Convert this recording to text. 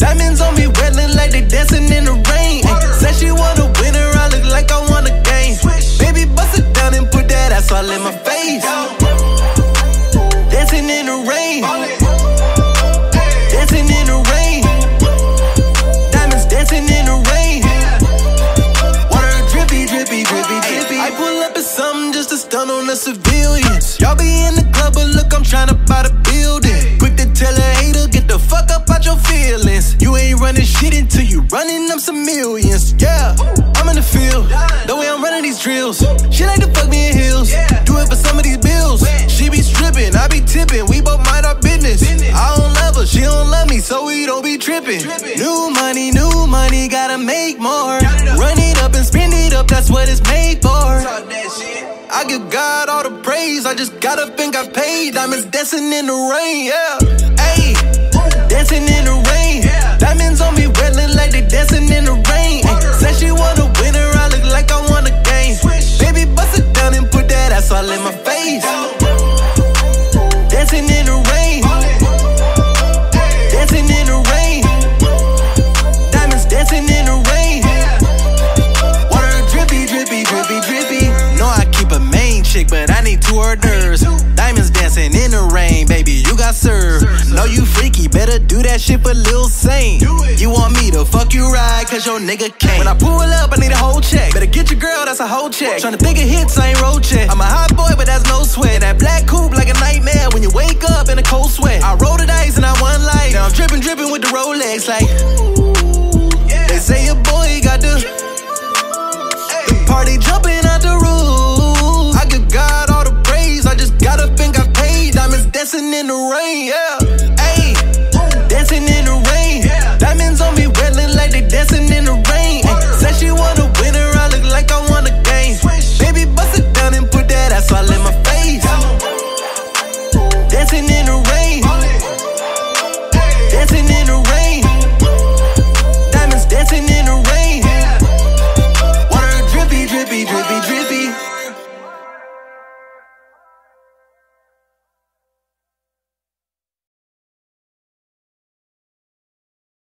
Diamonds on me wettin' like they dancing in the rain. Said she want a winner, I look like I want a game. Baby, bust it down and put that ass all in my face. Dancing in the rain. Dancing in the rain. Diamonds dancing in the rain. Water drippy, drippy, drippy, drippy. I pull up in something just to stun on the civilians. Y'all be in the club, but look, I'm tryna buy the building. Quick to tell a hater, get the fuck up out your feelings. You ain't running shit until you running up some millions. Yeah, I'm in the field, the way I'm running these drills. She like to fuck me in heels, do it for some of these bills. She be stripping, I be tipping, we both mind our business. I don't love her, she don't love me, so we don't be tripping. New money, gotta make more. Run it up and spend it up, that's what it's made for. I give God all the praise, I just got up and got paid. Diamonds dancing in the rain, yeah. Ayy, dancing in the rain. Diamonds on me wettin' like they dancing in the rain. Said she want a winner, I look like I want a game. Baby, bust it down and put that ass all in my face. Dancing in the rain. Dancing in the rain. Diamonds dancing in the rain. Water drippy, drippy, drippy, drippy. No, I keep a main chick, but I need two hors d'oeuvres. Diamonds dancing in the rain, baby, you got served. No, you freaky, better do that shit for Lil Saint. You want me to fuck you right, cause your nigga can't. When I pull up, I need a whole check. Better get your girl, that's a whole check. Tryna think of hits, I ain't road check. I'm a hot boy, but that's no sweat. And that black coupe like a nightmare when you wake up in a cold sweat. I roll the dice and I won life. Now I'm drippin', drippin' with the Rolex like, yeah. They say your boy got the, hey. The party jumpin' out the roof. I give God all the praise, I just got up and got paid. Diamonds dancing in the rain, yeah. Ayy, dancing in the rain. Diamonds on me wettin' like they dancing in the rain. Said she wanna